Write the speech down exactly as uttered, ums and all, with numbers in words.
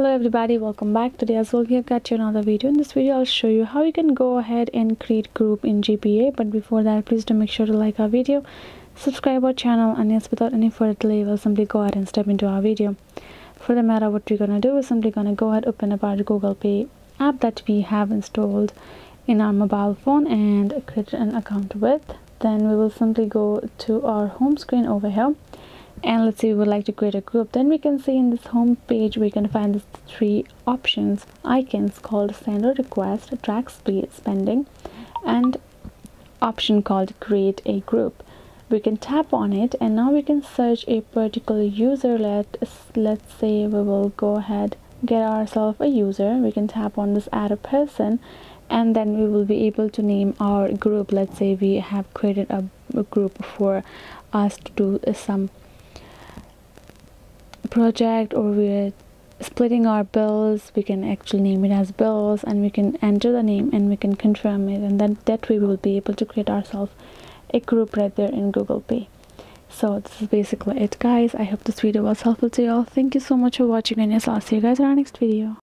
Hello everybody, welcome back. Today as well we have got you another video. In this video I'll show you how you can go ahead and create group in G P A, but before that please do make sure to like our video, subscribe our channel, and yes, without any further delay we'll simply go ahead and step into our video. For the matter, what we're gonna do is simply gonna go ahead, open up our Google Pay app that we have installed in our mobile phone and create an account with. Then we will simply go to our home screen over here. And let's say we would like to create a group. Then we can see in this home page we can find these three options, icons called sender request, track speed spending, and option called create a group. We can tap on it and now we can search a particular user. Let let's say we will go ahead, get ourselves a user. We can tap on this add a person and then we will be able to name our group. Let's say we have created a, a group for us to do some project, or we're splitting our bills. We can actually name it as bills and we can enter the name and we can confirm it, and then that way we will be able to create ourselves a group right there in Google Pay. So this is basically it guys. I hope this video was helpful to you all. Thank you so much for watching and yes, I'll see you guys in our next video.